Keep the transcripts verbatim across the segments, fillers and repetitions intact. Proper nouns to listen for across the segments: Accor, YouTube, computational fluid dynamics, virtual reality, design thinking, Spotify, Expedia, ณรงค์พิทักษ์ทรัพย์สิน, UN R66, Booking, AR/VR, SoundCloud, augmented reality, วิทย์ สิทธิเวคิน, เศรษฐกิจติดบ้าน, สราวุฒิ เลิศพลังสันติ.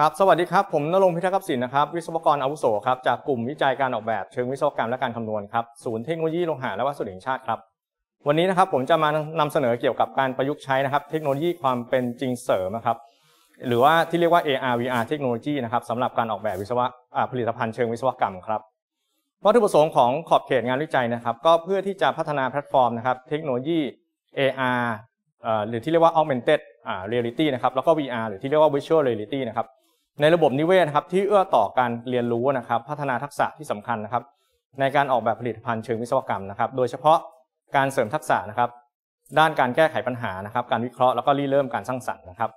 ครับสวัสดีครับผมณรงค์พิทักษ์ทรัพย์สินนะครับวิศวกรอาวุโสครับจากกลุ่มวิจัยการออกแบบเชิงวิศวกรรมและการคำนวณครับศูนย์เทคโนโลยีโลหะและวัสดุแห่งชาติครับวันนี้นะครับผมจะมานำเสนอเกี่ยวกับการประยุกต์ใช้นะครับเทคโนโลยีความเป็นจริงเสริมนะครับหรือว่าที่เรียกว่า เอ อาร์ วี อาร์ เทคโนโลยีนะครับสำหรับการออกแบบวิศวะผลิตภัณฑ์เชิงวิศวกรรมครับวัตถุประสงค์ของขอบเขตงานวิจัยนะครับก็เพื่อที่จะพัฒนาแพลตฟอร์มนะครับเทคโนโลยี เอ อาร์ หรือที่เรียกว่า augmented reality นะครับแล้วก็ วี อาร์ หรือที่เรียกว่า virtual reality นะครับในระบบนิเวศนะครับที่เอื้อต่อการเรียนรู้นะครับพัฒนาทักษะที่สำคัญนะครับในการออกแบบผลิตภัณฑ์เชิงวิศวกรรมนะครับโดยเฉพาะการเสริมทักษะนะครับด้านการแก้ไขปัญหานะครับการวิเคราะห์แล้วก็ริเริ่มการสร้างสรรค์นะครับ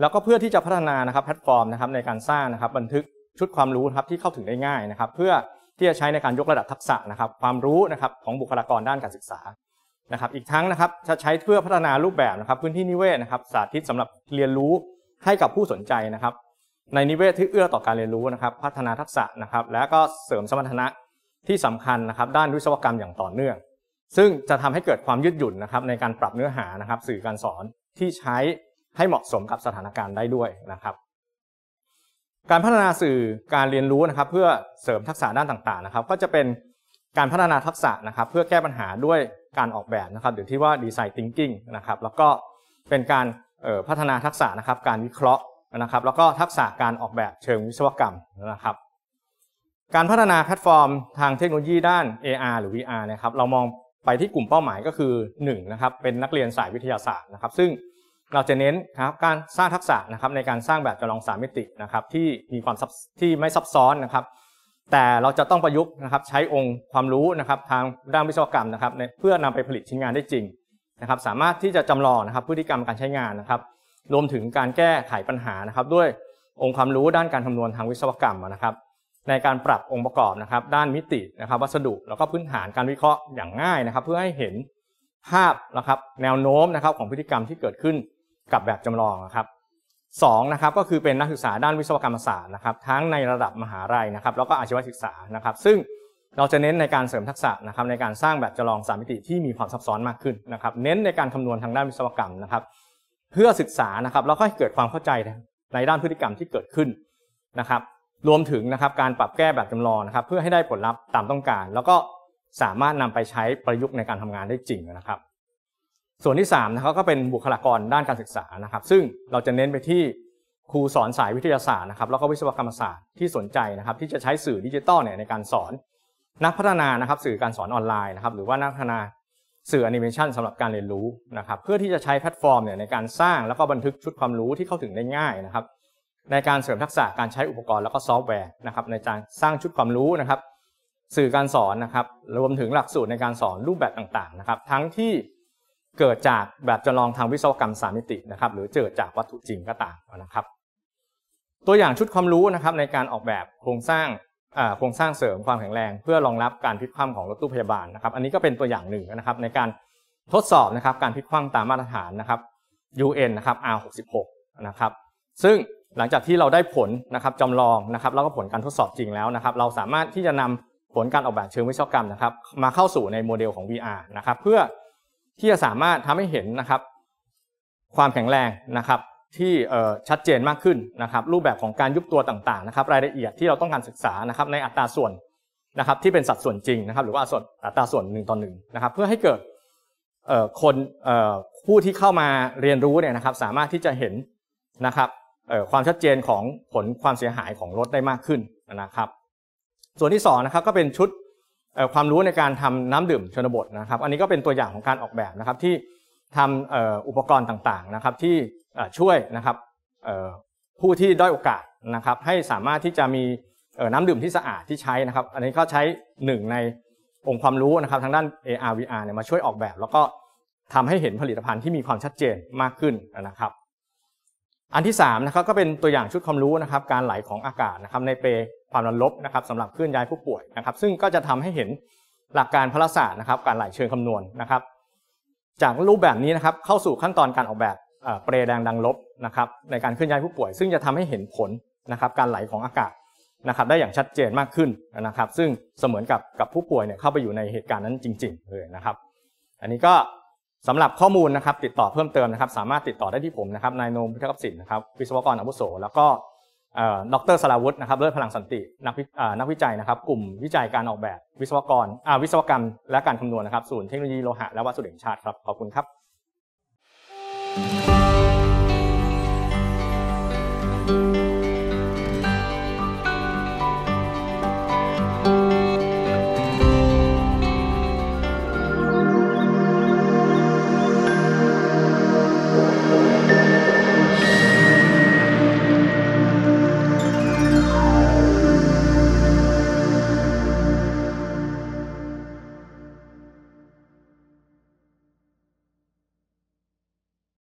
แล้วก็เพื่อที่จะพัฒนานะครับแพลตฟอร์มนะครับในการสร้างนะครับบันทึกชุดความรู้ครับที่เข้าถึงได้ง่ายนะครับเพื่อที่จะใช้ในการยกระดับทักษะนะครับความรู้นะครับของบุคลากรด้านการศึกษานะครับอีกทั้งนะครับจะใช้เพื่อพัฒนารูปแบบนะครับพื้นที่นิเวศนะครับสาธิตสำหรับเรียนรู้ให้กับผู้สนใจนะครับในนิเวศที่เอื้อต่อการเรียนรู้นะครับพัฒนาทักษะนะครับและก็เสริมสมรรถนะที่สำคัญนะครับด้านวิศวกรรมอย่างต่อเนื่องซึ่งจะทำให้เกิดความยืดหยุ่นนะครับในการปรับเนื้อหานะครับสื่อการสอนที่ใช้ให้เหมาะสมกับสถานการณ์ได้ด้วยนะครับการพัฒนาสื่อการเรียนรู้นะครับเพื่อเสริมทักษะด้านต่างๆนะครับก็จะเป็นการพัฒนาทักษะนะครับเพื่อแก้ปัญหาด้วยการออกแบบนะครับหรือที่ว่าดีไซน์ทิงกิ้งนะครับแล้วก็เป็นการพัฒนาทักษะนะครับการวิเคราะห์นะครับแล้วก็ทักษะการออกแบบเชิงวิศวกรรมนะครับการพัฒนาแพลตฟอร์มทางเทคโนโลยีด้าน เอ อาร์ หรือ วี อาร์ นะครับเรามองไปที่กลุ่มเป้าหมายก็คือหนึ่งนะครับเป็นนักเรียนสายวิทยาศาสตร์นะครับซึ่งเราจะเน้นครับการสร้างทักษะนะครับในการสร้างแบบจำลองสามมิตินะครับที่มีความที่ไม่ซับซ้อนนะครับแต่เราจะต้องประยุกต์นะครับใช้องค์ความรู้นะครับทางด้านวิศวกรรมนะครับเพื่อนำไปผลิตชิ้นงานได้จริงนะครับสามารถที่จะจำลองนะครับพฤติกรรมการใช้งานนะครับรวมถึงการแก้ไขปัญหานะครับด้วยองค์ความรู้ด้านการคำนวณทางวิศวกรรมนะครับในการปรับองค์ประกอบนะครับด้านมิตินะครับวัสดุแล้วก็พื้นฐานการวิเคราะห์อย่างง่ายนะครับเพื่อให้เห็นภาพนะครับแนวโน้มนะครับของพฤติกรรมที่เกิดขึ้นกับแบบจำลองนะครับสองนะครับก็คือเป็นนักศึกษาด้านวิศวกรรมศาสตร์นะครับทั้งในระดับมหาลัยนะครับแล้วก็อาชีวศึกษานะครับซึ่งเราจะเน้นในการเสริมทักษะนะครับในการสร้างแบบจำลองสามมิติที่มีความซับซ้อนมากขึ้นนะครับเน้นในการคำนวณทางด้านวิศวกรรมนะครับเพื่อศึกษานะครับแล้วก็ให้เกิดความเข้าใจในด้านพฤติกรรมที่เกิดขึ้นนะครับรวมถึงนะครับการปรับแก้แบบจำลองนะครับเพื่อให้ได้ผลลัพธ์ตามต้องการแล้วก็สามารถนำไปใช้ประยุกต์ในการทำงานได้จริงนะครับส่วนที่สามนะครับก็เป็นบุคลากรด้านการศึกษานะครับซึ่งเราจะเน้นไปที่ครูสอนสายวิทยาศาสตร์นะครับแล้วก็วิศวกรรมศาสตร์ที่สนใจนะครับที่จะใช้สื่อดิจิตอลเนี่ยในการสอนนักพัฒนานะครับสื่อการสอนออนไลน์นะครับหรือว่านักพัฒนาสื่อแอนิเมชันสำหรับการเรียนรู้นะครับเพื่อที่จะใช้แพลตฟอร์มเนี่ยในการสร้างแล้วก็บันทึกชุดความรู้ที่เข้าถึงได้ง่ายนะครับในการเสริมทักษะการใช้อุปกรณ์แล้วก็ซอฟต์แวร์นะครับในการสร้างชุดความรู้นะครับสื่อการสอนนะครับรวมถึงหลักสูตรในการสอนรูปแบบต่างๆนะครับทั้งที่เกิดจากแบบจำลองทางวิศวกรรมสามมิตินะครับหรือเกิดจากวัตถุจริงก็ตามนะครับตัวอย่างชุดความรู้นะครับในการออกแบบโครงสร้างโครงสร้างเสริมความแข็งแรงเพื่อรองรับการพลิกคว่ำของรถตู้พยาบาลนะครับอันนี้ก็เป็นตัวอย่างหนึ่งนะครับในการทดสอบนะครับการพลิกคว่ำตามมาตรฐานนะครับ ยู เอ็น นะครับ อาร์ หกสิบหก นะครับซึ่งหลังจากที่เราได้ผลนะครับจำลองนะครับแล้วก็ผลการทดสอบจริงแล้วนะครับเราสามารถที่จะนำผลการออกแบบเชิงวิศวกรรมนะครับมาเข้าสู่ในโมเดลของ วี อาร์ นะครับเพื่อที่จะสามารถทำให้เห็นนะครับความแข็งแรงนะครับที่ชัดเจนมากขึ้นนะครับรูปแบบของการยุบตัวต่างๆนะครับรายละเอียดที่เราต้องการศึกษานะครับในอัตราส่วนนะครับที่เป็นสัดส่วนจริงนะครับหรือว่าอัตราส่วนหนึ่งต่อหนึ่งนะครับเพื่อให้เกิดคนผู้ที่เข้ามาเรียนรู้เนี่ยนะครับสามารถที่จะเห็นนะครับความชัดเจนของผลความเสียหายของรถได้มากขึ้นนะครับส่วนที่สองนะครับก็เป็นชุดความรู้ในการทำน้ำดื่มชนบทนะครับอันนี้ก็เป็นตัวอย่างของการออกแบบนะครับที่ทำอุปกรณ์ต่างๆนะครับที่ช่วยนะครับผู้ที่ด้อยโอกาสนะครับให้สามารถที่จะมีน้ำดื่มที่สะอาดที่ใช้นะครับอันนี้ก็ใช้หนึ่งในองค์ความรู้นะครับทางด้าน เอ อาร์ วี อาร์ เนี่ยมาช่วยออกแบบแล้วก็ ทำให้เห็นผลิตภัณฑ์ที่มีความชัดเจนมากขึ้นนะครับอันที่สามนะครับก็เป็นตัวอย่างชุดความรู้นะครับการไหลของอากาศนะครับในเปความดันลบนะครับสำหรับเคลื่อนย้ายผู้ป่วยนะครับซึ่งก็จะทำให้เห็นหลักการพลศาสตร์นะครับการไหลเชิงคำนวณ น, นะครับจากรูปแบบนี้นะครับเข้าสู่ขั้นตอนการออกแบบเปรแดงดังลบนะครับในการเคลื่อนย้ายผู้ป่วยซึ่งจะทำให้เห็นผลนะครับการไหลของอากาศนะครับได้อย่างชัดเจนมากขึ้นนะครับซึ่งเสมือนกับกับผู้ป่วยเนี่ยเข้าไปอยู่ในเหตุการณ์นั้นจริงๆเลยนะครับอันนี้ก็สำหรับข้อมูลนะครับติดต่อเพิ่มเติมนะครับสามารถติดต่อได้ที่ผมนะครับนายโนมพิทักษ์ศิลป์นะครับวิศวกรอาวุโสแล้วก็ดร.สราวุฒินะครับเลิศพลังสันตินักวิจัยนะครับกลุ่มวิจัยการออกแบบวิศวกรวิศวกรรมและการคำนวณนะครับศูนย์เทคโนโลยีโลหะและวัสดุแห่งชาติครับขอบคุณครับ